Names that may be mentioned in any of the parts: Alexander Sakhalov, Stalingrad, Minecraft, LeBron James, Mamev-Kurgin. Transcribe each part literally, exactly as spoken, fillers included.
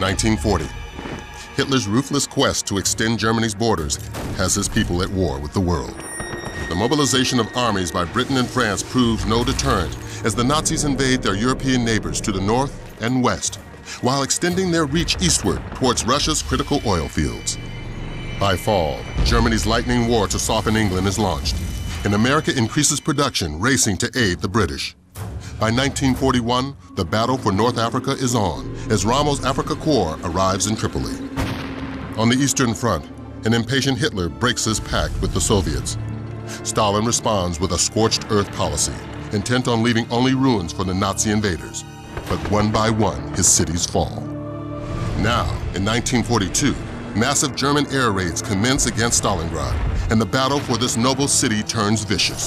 nineteen forty. Hitler's ruthless quest to extend Germany's borders has his people at war with the world. The mobilization of armies by Britain and France proved no deterrent as the Nazis invade their European neighbors to the north and west, while extending their reach eastward towards Russia's critical oil fields. By fall, Germany's lightning war to soften England is launched, and America increases production, racing to aid the British. By nineteen forty-one, the battle for North Africa is on as Rommel's Africa Corps arrives in Tripoli. On the Eastern Front, an impatient Hitler breaks his pact with the Soviets. Stalin responds with a scorched earth policy, intent on leaving only ruins for the Nazi invaders. But one by one, his cities fall. Now, in nineteen forty-two, massive German air raids commence against Stalingrad, and the battle for this noble city turns vicious.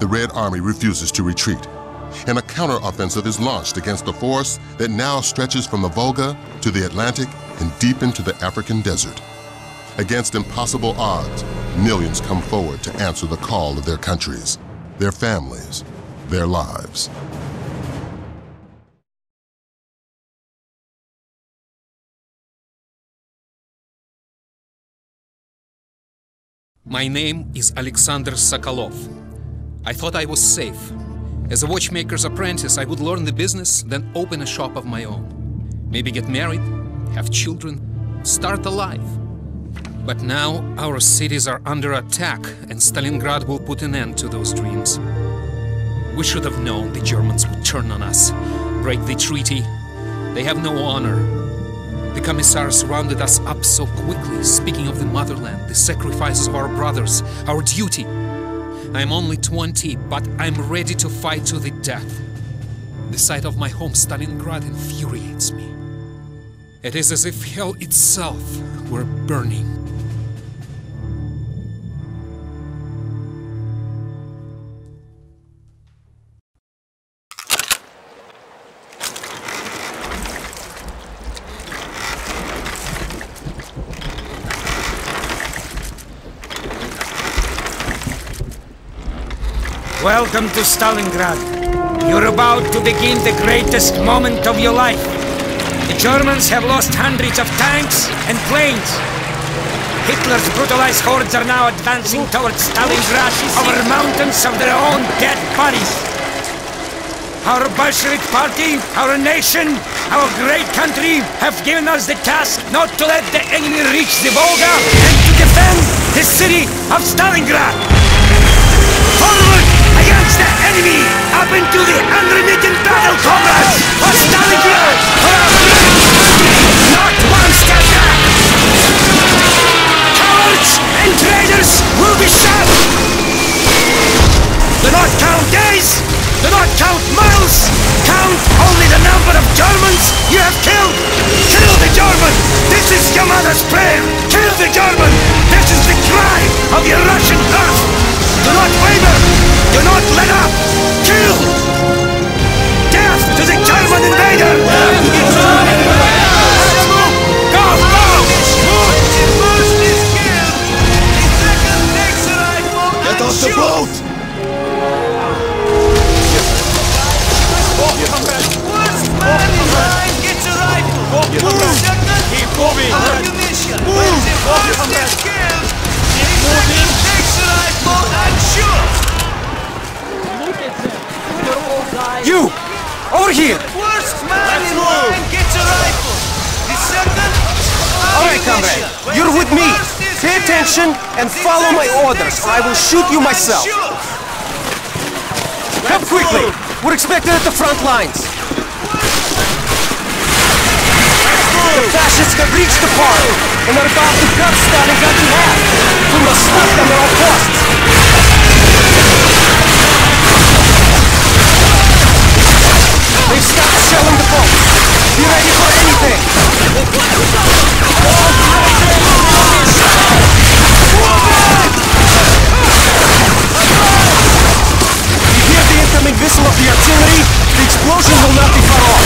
The Red Army refuses to retreat, and a counteroffensive is launched against the force that now stretches from the Volga to the Atlantic and deep into the African desert. Against impossible odds, millions come forward to answer the call of their countries, their families, their lives. My name is Alexander Sakhalov. I thought I was safe. As a watchmaker's apprentice, I would learn the business, then open a shop of my own. Maybe get married, have children, start a life. But now our cities are under attack, and Stalingrad will put an end to those dreams. We should have known the Germans would turn on us, break the treaty. They have no honor. The commissars rounded us up so quickly, speaking of the motherland, the sacrifices of our brothers, our duty. I'm only twenty, but I'm ready to fight to the death. The sight of my home, Stalingrad, infuriates me. It is as if hell itself were burning. Welcome to Stalingrad. You're about to begin the greatest moment of your life. The Germans have lost hundreds of tanks and planes. Hitler's brutalized hordes are now advancing towards Stalingrad over mountains of their own dead bodies. Our Bolshevik party, our nation, our great country have given us the task not to let the enemy reach the Volga and to defend the city of Stalingrad. Forward! against the enemy! Up into the unremitting battle, comrades! For Stalingrad! For our freedom country! Not one step back! Cowards and traitors will be shot! Do not count days! Do not count miles! Count only the number of Germans you have killed! Kill the German! This is your mother's prayer! Kill the German! This is the cry of your Russian earth! Do not waver! Do not let up! Kill! Death to the German invader! Go! Go! Get off the boat! You! Over here! First man in line gets a rifle! The second... Alright, comrade! You're with me! Pay attention and follow my orders! I will shoot you myself! Come quickly! We're expected at the front lines! The fascists have reached the park and are about to cut Stalingrad in half. We must stop them at all costs. They've stopped shelling the boat. Be ready for anything. You hear the incoming whistle of the artillery? The explosion will not be far off.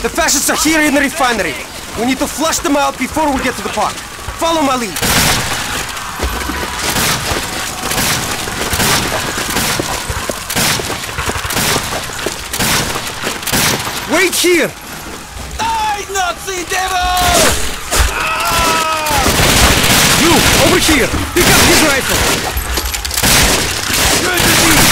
The fascists are here in the refinery. We need to flush them out before we get to the park. Follow my lead. Wait here! Die, Nazi devil! You, over here! Pick up his rifle! Good to see!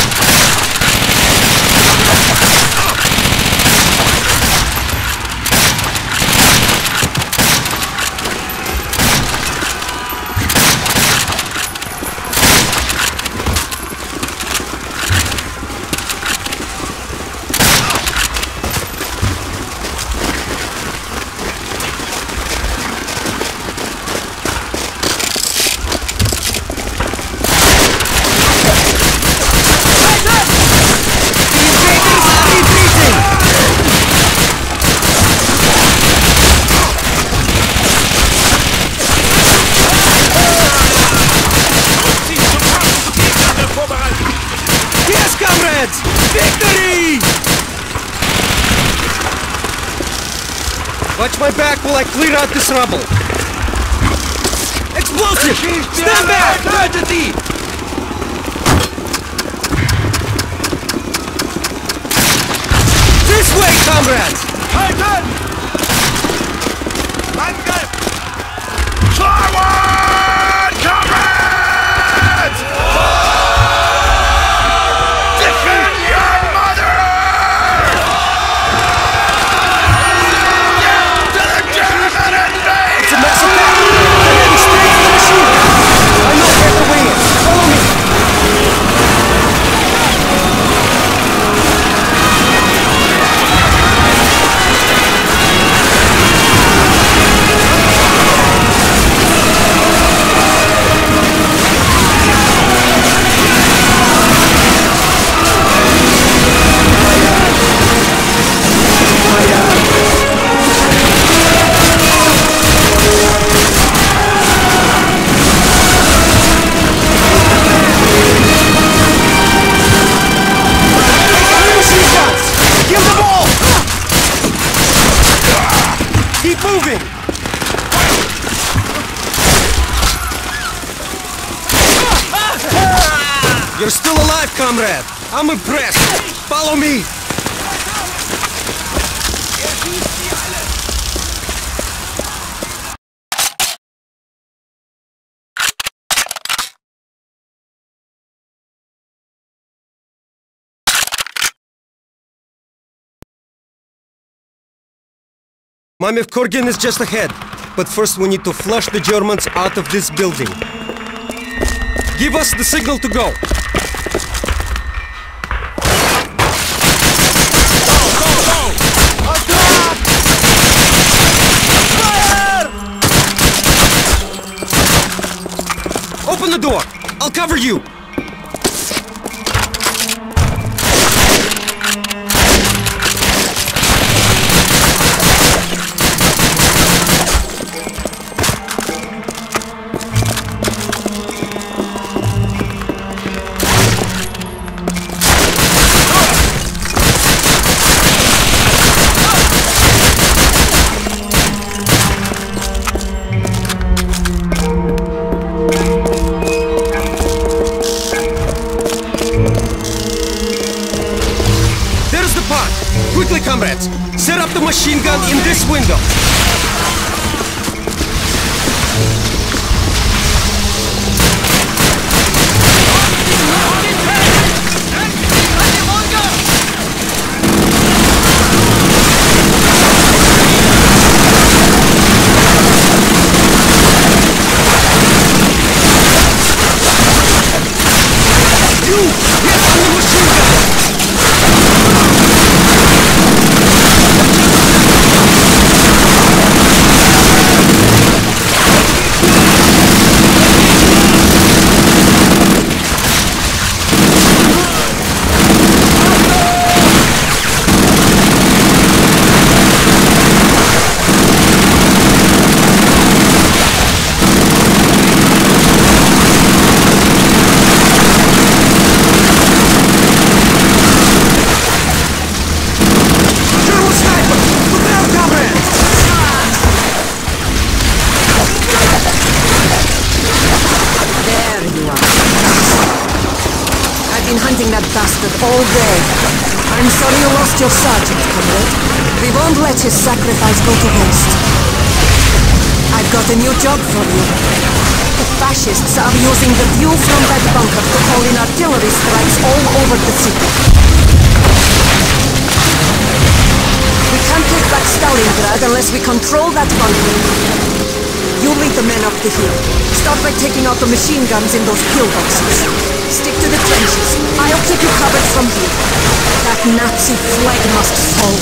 Watch my back while I clear out this rubble! Explosive! Stand back! This way, comrades! Forward, comrades! Defend your mother! Get to the German invaders! It's a massacre! The heavy strength of the machine guns! I know where to wing it! Follow me! You're still alive, comrade! I'm impressed! Follow me! Mamev-Kurgin is just ahead, but first we need to flush the Germans out of this building. Give us the signal to go! Open the door! I'll cover you! Comrades, set up the machine gun in this window. All day. I'm sorry you lost your sergeant, comrade. We won't let his sacrifice go to waste. I've got a new job for you. The fascists are using the view from that bunker to call in artillery strikes all over the city. We can't take back Stalingrad unless we control that bunker. You lead the men up the hill. Start by taking out the machine guns in those pillboxes. Stick to the trenches. I'll keep you covered from here. That Nazi flag must fall.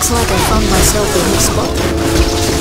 Looks like I found myself a new spot.